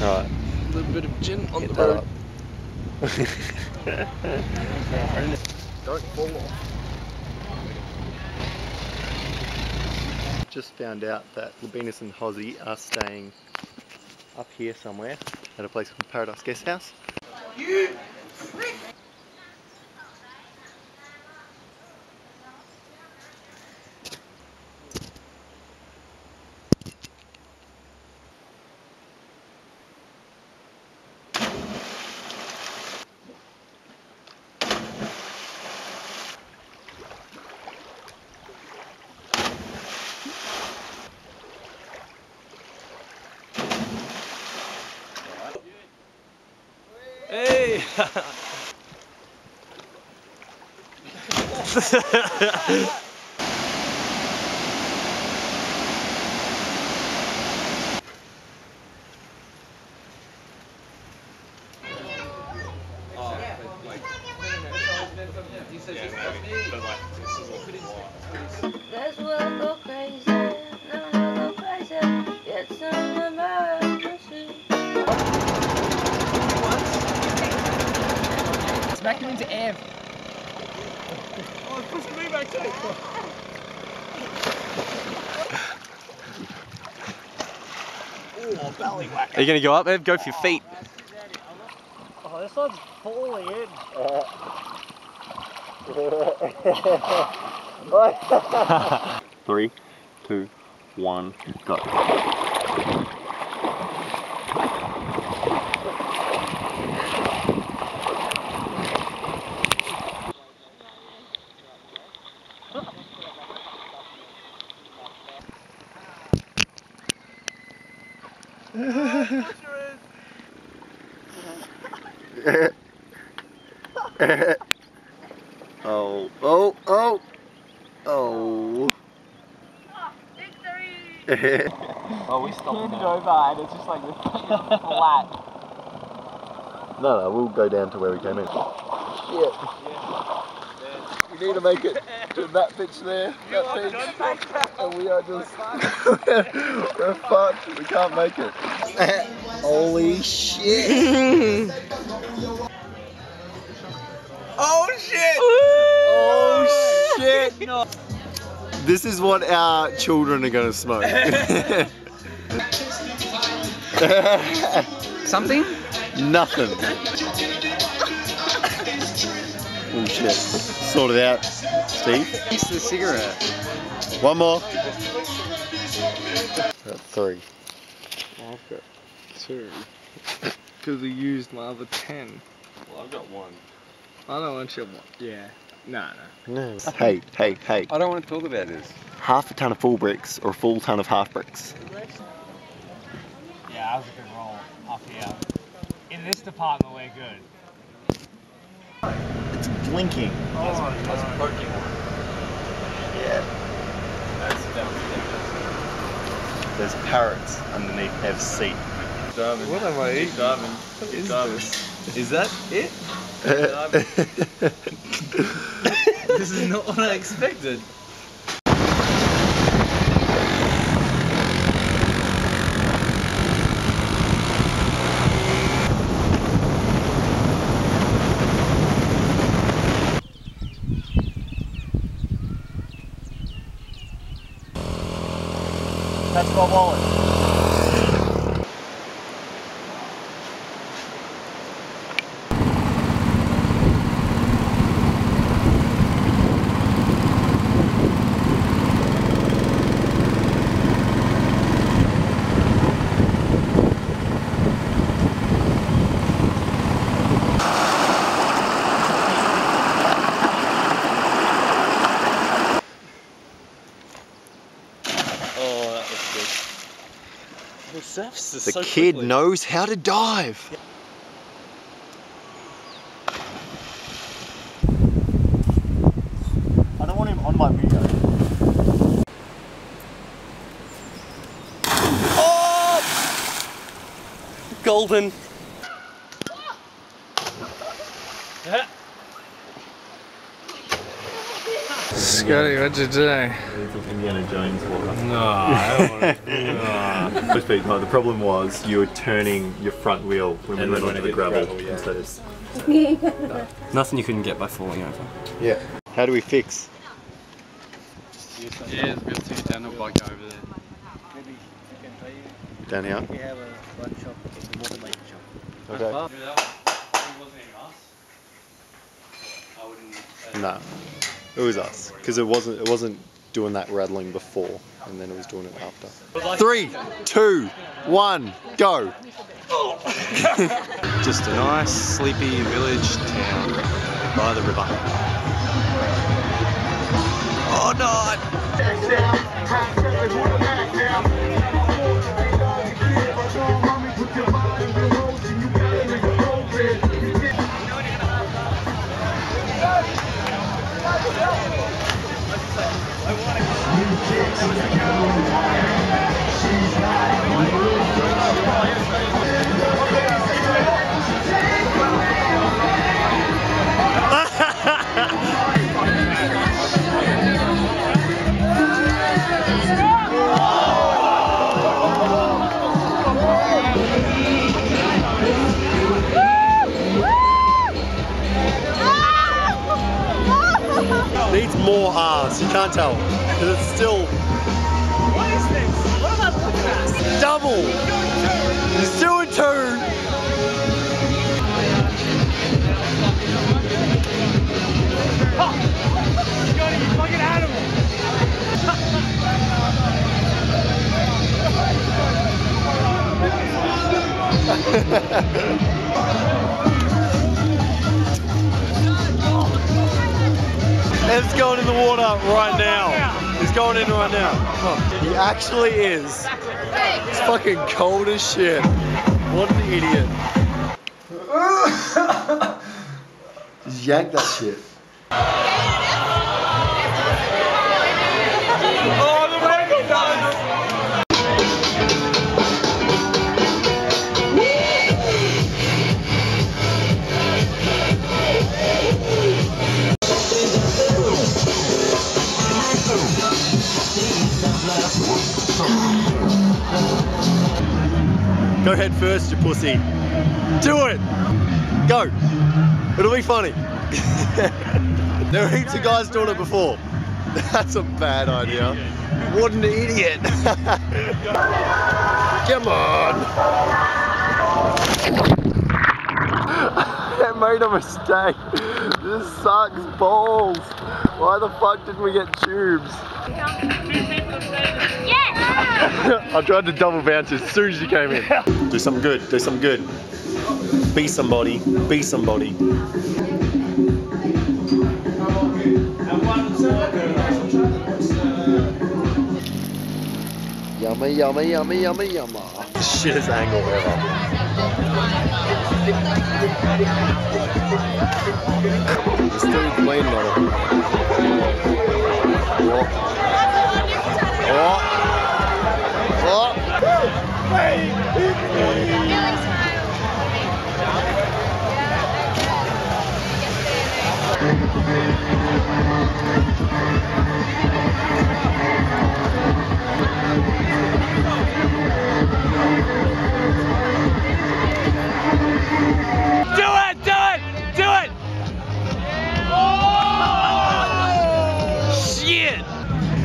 Alright. A little bit of gin on the boat. Don't fall off. Just found out that Labinas and Hozzy are staying up here somewhere at a place called Paradise Guesthouse. You prick! Hey! That's what I go crazy. Now I go crazy. Get some of my back into Av. Oh, it's pushing me back too. Oh, belly whack. Are you going to go up, Av? Go for your feet. Oh, this one's falling in. Three, two, one, go. Oh, oh, oh, oh. Victory! Oh, we turned it over and it's just like flat. No, no, we'll go down to where we came in. Yeah. You need to make it to that pitch there, that pitch, and we are just, we're fucked, we can't make it. Holy shit! Oh shit! Oh shit! No. This is what our children are gonna smoke. Something? Nothing. Oh shit. Sort it out, Steve. It's the cigarette. One more. Got three. I've got two. Because I used my other 10. Well, I've got one. I don't want your one. Yeah. No, no. No. Hey, hey, hey. I don't want to talk about this. Half a ton of full bricks or a full ton of half bricks? Yeah, that was a good roll up here. In this department, we're good. It's blinking. Oh, that's a poking one. Yeah. That's there's parrots underneath Ev's seat. What am I eating? Is that it? This is not what I expected. That's my wallet. The kid knows how to dive. Yeah. I don't want him on my video. Oh! Golden. Scotty, what'd you do? Indiana Jones water. No, I don't want to do that. No, the problem was you were turning your front wheel when we went onto the gravel. Yeah. Instead of, no. Nothing you couldn't get by falling over. Yeah. How do we fix? Yeah, it's good to get down the bike over there. Down here? We have a workshop, it's a water bike shop. Okay. No, it was us, because it wasn't doing that rattling before, and then it was doing it after. 3, 2, 1, go! Just a nice sleepy village town by the river. Oh no! Needs more R's, you can't tell. Because it's still. What is this? What am I looking at? It's double! It's 2 and 2! Oh. Scotty, you fucking animal! It's going in the water right now. He's going in right now. Oh, he actually is. It's fucking cold as shit. What an idiot. Just yank that shit. Go head first, you pussy. Do it! Go! It'll be funny. There were heaps of guys doing it before. That's a bad idea. What an idiot! Come on! I made a mistake. This sucks balls. Why the fuck didn't we get tubes? Yes! I tried to double bounce as soon as you came in. Do something good, do something good. Be somebody, be somebody. Yummy, yummy, yummy, yummy, yummy. Shittest angle ever. Just doing plain model.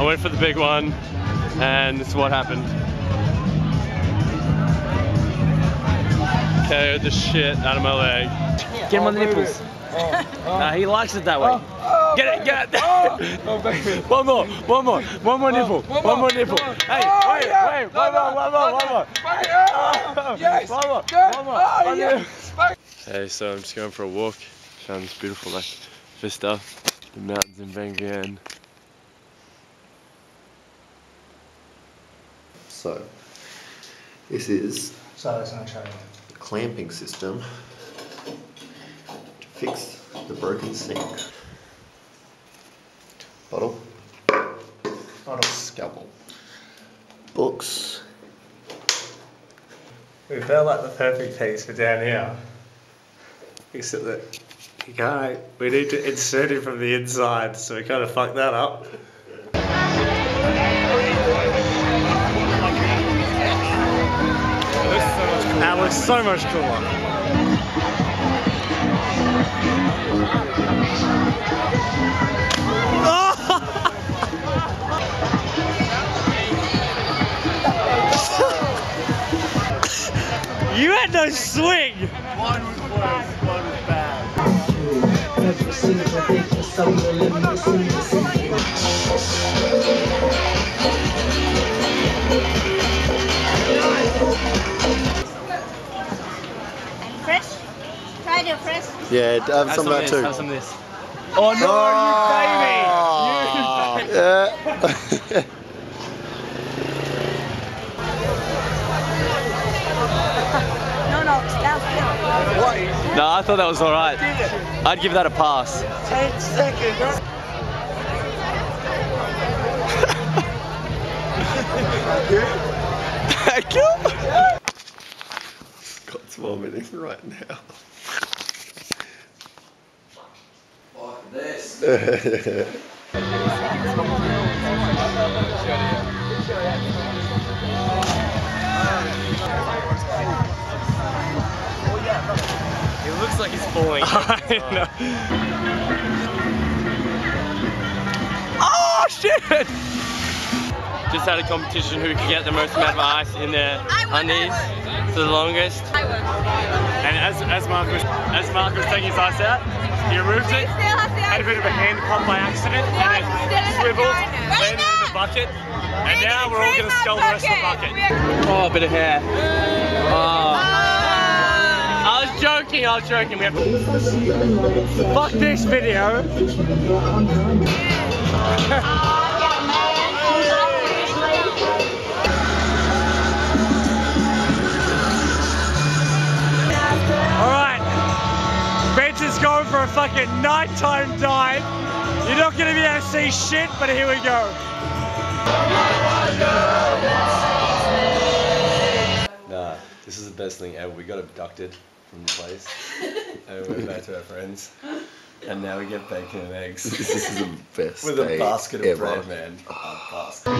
I went for the big one, and this is what happened. KO'd the shit out of my leg. Get him on the nipples. Nah, he likes it that way. Get it, get it. One more nipple. One more nipple. Hey, wait, one more. One more. Hey, so I'm just going for a walk. Found this beautiful vista. The mountains in Vang Vieng. So, this is the clamping system to fix the broken sink. Bottle. Scalpel. Books. We felt like the perfect piece for down here. Except that Okay, we need to insert it from the inside, so we kind of fucked that up. That looks so much cooler. You had no swing! One was worse, one was bad. Yeah, have some of that too. Have some of this. Oh no, oh, you baby! You baby! Yeah. No, I thought that was alright. I'd give that a pass. 10 seconds. Thank you. Scott's vomiting right now. Like this. It looks like he's falling. Oh shit! Just had a competition who could get the most amount of ice in their undies for the longest. And as Mark was taking his ice out, he removed it, had a bit of a hand pump by accident, and it swiveled, landed in the bucket, and now we're all gonna skull the rest of the bucket. Oh, a bit of hair. Oh. I was joking, we have to... Fuck this video! Alright, Ben's is going for a fucking nighttime dive. You're not gonna be able to see shit, but here we go. Nah, this is the best thing ever. We got abducted from the place, and we went back to our friends, and now we get bacon and eggs. This is the best with a basket of bread, man. Oh. A basket.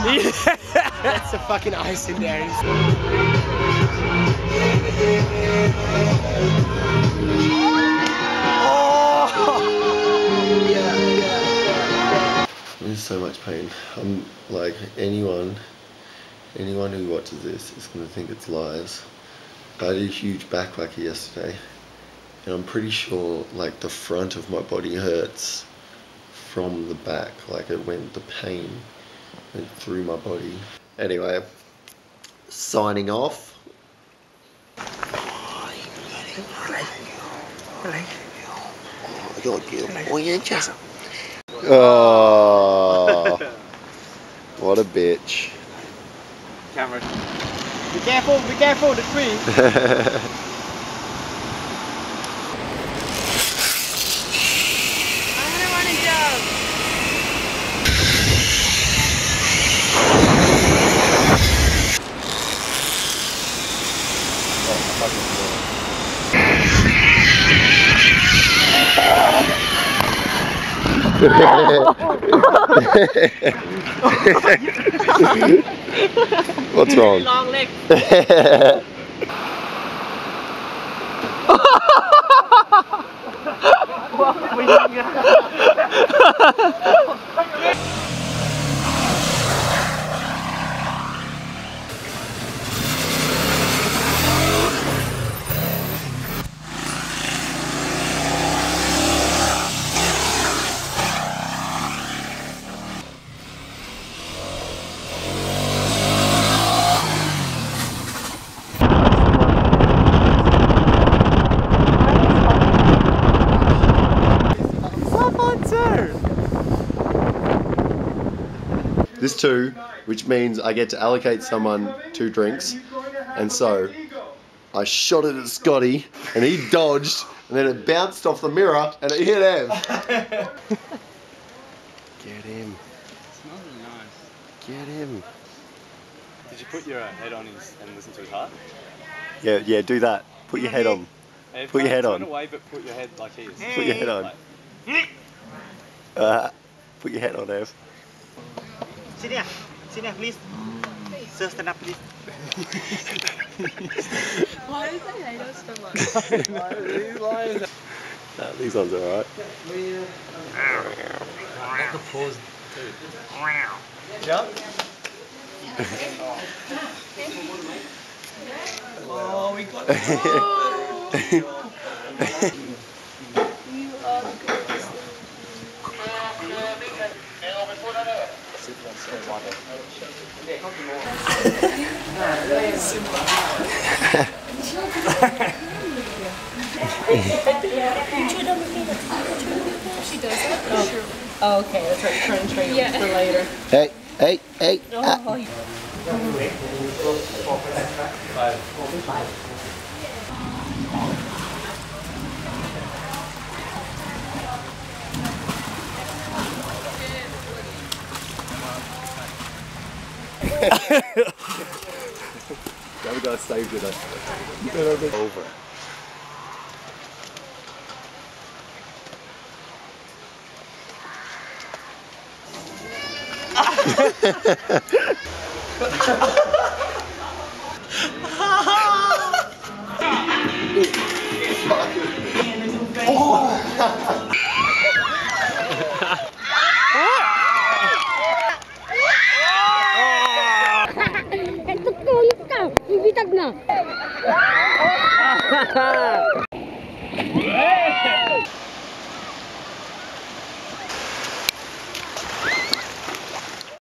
Yeah. That's the fucking ice in there. Oh! Yeah. There's so much pain. I'm like, anyone who watches this is gonna think it's lies. I did a huge backwhacker yesterday, and I'm pretty sure like the front of my body hurts from the back. Like the pain and through my body. Anyway, signing off. Oh, what a bitch. Camera. Be careful, the tree. What's wrong? Long leg. This too which means I get to allocate someone 2 drinks. And so I shot it at Scotty and he dodged and then it bounced off the mirror and it hit Ev. Get him. It's not really nice. Get him. Did you put your head on his and listen to his heart? Yeah, do that. Put your head on. Put your head on. Away, but put your head like his. Put your head on. Put your head on, Ev. Sit down, please. Sir, stand up, please. Why do they hate us so much? Why do these lions? Nah, these ones are alright. Like the paws, too. Jump. Oh, we got it. You are the greatest. She does that? Oh, okay, that's right. Try and train for later. Hey. That guy saved it. Over. Oh! It's a cool stuff. You beat up now.